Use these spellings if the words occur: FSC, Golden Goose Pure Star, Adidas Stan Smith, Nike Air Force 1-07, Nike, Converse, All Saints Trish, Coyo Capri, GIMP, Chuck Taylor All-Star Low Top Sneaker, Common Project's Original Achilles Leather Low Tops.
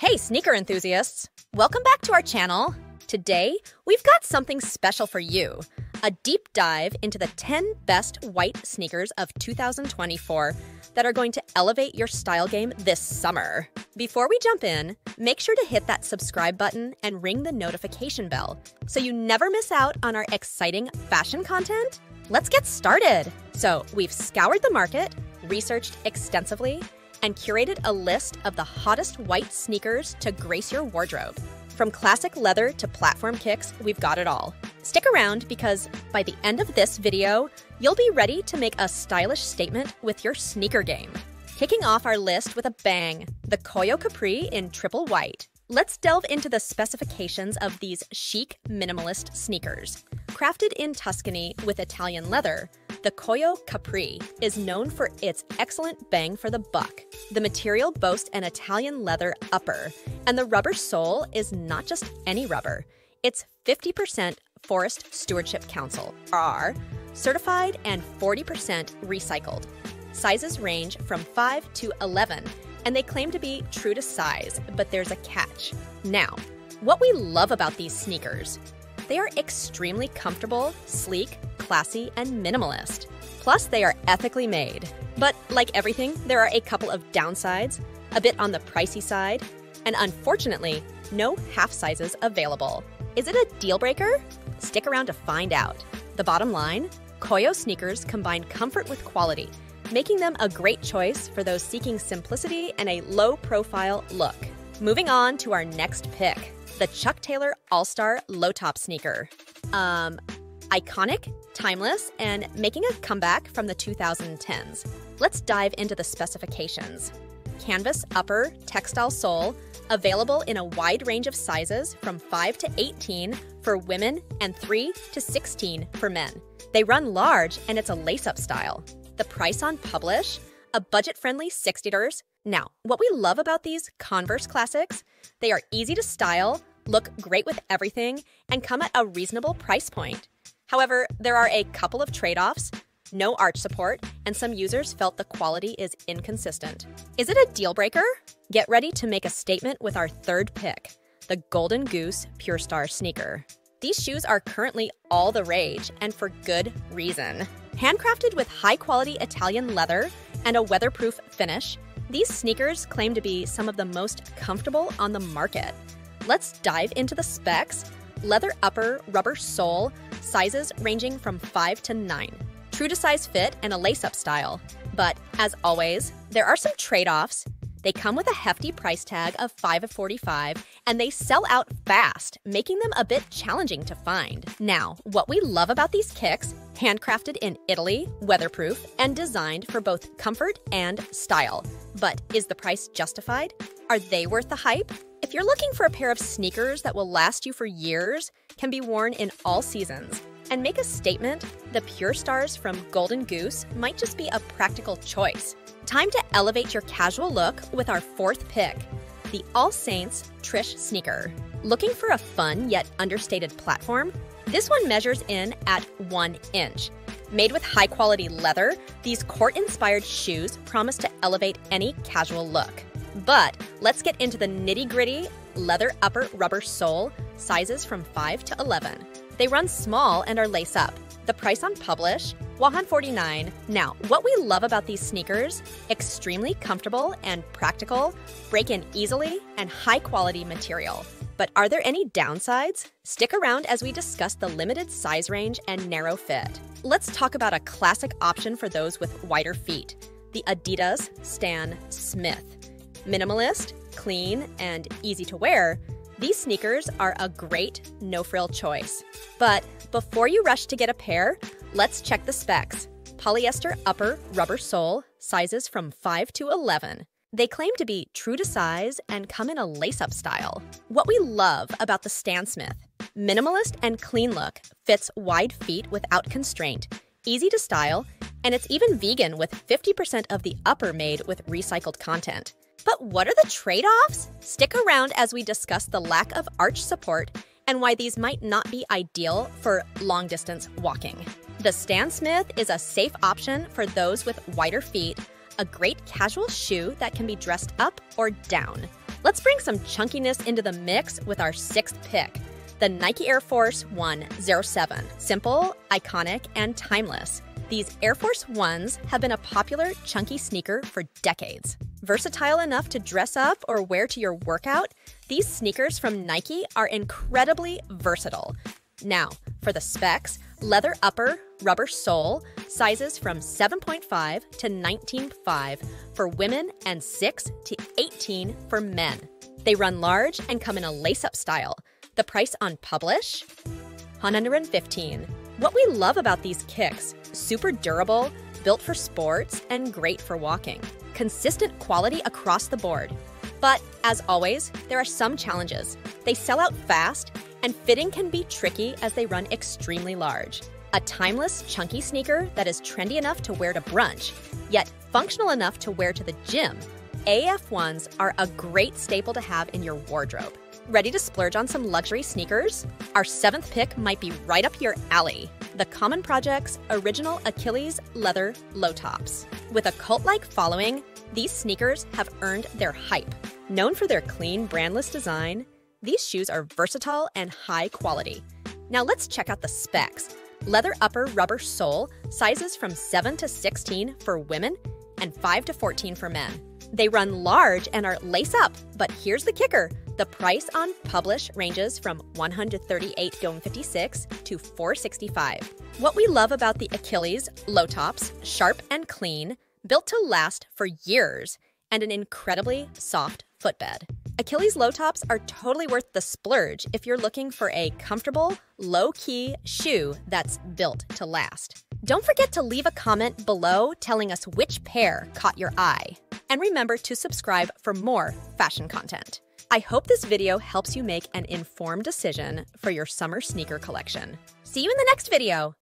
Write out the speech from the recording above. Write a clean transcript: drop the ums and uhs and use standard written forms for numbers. Hey, sneaker enthusiasts! Welcome back to our channel. Today, we've got something special for you. A deep dive into the 10 best white sneakers of 2024 that are going to elevate your style game this summer. Before we jump in, make sure to hit that subscribe button and ring the notification bell so you never miss out on our exciting fashion content. Let's get started! So, we've scoured the market, researched extensively, and curated a list of the hottest white sneakers to grace your wardrobe. From classic leather to platform kicks, we've got it all. Stick around because by the end of this video, you'll be ready to make a stylish statement with your sneaker game. Kicking off our list with a bang, the Coyo Capri in triple white. Let's delve into the specifications of these chic minimalist sneakers. Crafted in Tuscany with Italian leather, the Coyo Capri is known for its excellent bang for the buck. The material boasts an Italian leather upper, and the rubber sole is not just any rubber. It's 50% Forest Stewardship Council (FSC) certified and 40% recycled. Sizes range from 5 to 11, and they claim to be true to size, but there's a catch. Now, what we love about these sneakers, they are extremely comfortable, sleek, classy, and minimalist. Plus, they are ethically made. But like everything, there are a couple of downsides, a bit on the pricey side, and unfortunately, no half sizes available. Is it a deal breaker? Stick around to find out. The bottom line, Coyo sneakers combine comfort with quality, making them a great choice for those seeking simplicity and a low-profile look. Moving on to our next pick, the Chuck Taylor All-Star Low Top Sneaker. Iconic, timeless, and making a comeback from the 2010s. Let's dive into the specifications. Canvas upper, textile sole, available in a wide range of sizes from 5 to 18 for women and 3 to 16 for men. They run large and it's a lace-up style. The price on publish, a budget-friendly $60. Now, what we love about these Converse classics, they are easy to style, look great with everything, and come at a reasonable price point. However, there are a couple of trade-offs, no arch support, and some users felt the quality is inconsistent. Is it a deal breaker? Get ready to make a statement with our third pick, the Golden Goose Pure Star sneaker. These shoes are currently all the rage, and for good reason. Handcrafted with high-quality Italian leather and a weatherproof finish, these sneakers claim to be some of the most comfortable on the market. Let's dive into the specs. Leather upper, rubber sole, sizes ranging from 5 to 9. True to size fit and a lace-up style. But, as always, there are some trade-offs. They come with a hefty price tag of $5.45, and they sell out fast, making them a bit challenging to find. Now, what we love about these kicks, handcrafted in Italy, weatherproof, and designed for both comfort and style. But is the price justified? Are they worth the hype? If you're looking for a pair of sneakers that will last you for years, can be worn in all seasons, and make a statement, the Pure Stars from Golden Goose might just be a practical choice. Time to elevate your casual look with our fourth pick, the All Saints Trish sneaker. Looking for a fun yet understated platform? This one measures in at 1 inch. Made with high-quality leather, these court-inspired shoes promise to elevate any casual look. But let's get into the nitty-gritty. Leather upper rubber sole, sizes from 5 to 11. They run small and are lace-up. The price on publish, $149. Now, what we love about these sneakers, extremely comfortable and practical, break in easily, and high-quality material. But are there any downsides? Stick around as we discuss the limited size range and narrow fit. Let's talk about a classic option for those with wider feet, the Adidas Stan Smith. Minimalist, clean, and easy to wear, these sneakers are a great no-frill choice. But before you rush to get a pair, let's check the specs. Polyester upper rubber sole, sizes from 5 to 11. They claim to be true to size and come in a lace-up style. What we love about the Stan Smith, minimalist and clean look, fits wide feet without constraint, easy to style, and it's even vegan with 50% of the upper made with recycled content. But what are the trade-offs? Stick around as we discuss the lack of arch support and why these might not be ideal for long-distance walking. The Stan Smith is a safe option for those with wider feet, a great casual shoe that can be dressed up or down. Let's bring some chunkiness into the mix with our sixth pick, the Nike Air Force 1-07. Simple, iconic, and timeless. These Air Force 1s have been a popular chunky sneaker for decades. Versatile enough to dress up or wear to your workout, these sneakers from Nike are incredibly versatile. Now, for the specs, leather upper, rubber sole, sizes from 7.5 to 19.5 for women and 6 to 18 for men. They run large and come in a lace-up style. The price on Publish? $115. What we love about these kicks, super durable, built for sports, and great for walking. Consistent quality across the board. But, as always, there are some challenges. They sell out fast, and fitting can be tricky as they run extremely large. A timeless, chunky sneaker that is trendy enough to wear to brunch, yet functional enough to wear to the gym, AF1s are a great staple to have in your wardrobe. Ready to splurge on some luxury sneakers? Our seventh pick might be right up your alley. The Common Project's Original Achilles Leather Low Tops. With a cult-like following, these sneakers have earned their hype. Known for their clean, brandless design, these shoes are versatile and high quality. Now let's check out the specs. Leather upper rubber sole, sizes from 7 to 16 for women and 5 to 14 for men. They run large and are lace up, but here's the kicker. The price on Publish ranges from $138.56 to $465. What we love about the Achilles low tops, sharp and clean, built to last for years, and an incredibly soft footbed. Achilles low tops are totally worth the splurge if you're looking for a comfortable, low-key shoe that's built to last. Don't forget to leave a comment below telling us which pair caught your eye. And remember to subscribe for more fashion content. I hope this video helps you make an informed decision for your summer sneaker collection. See you in the next video!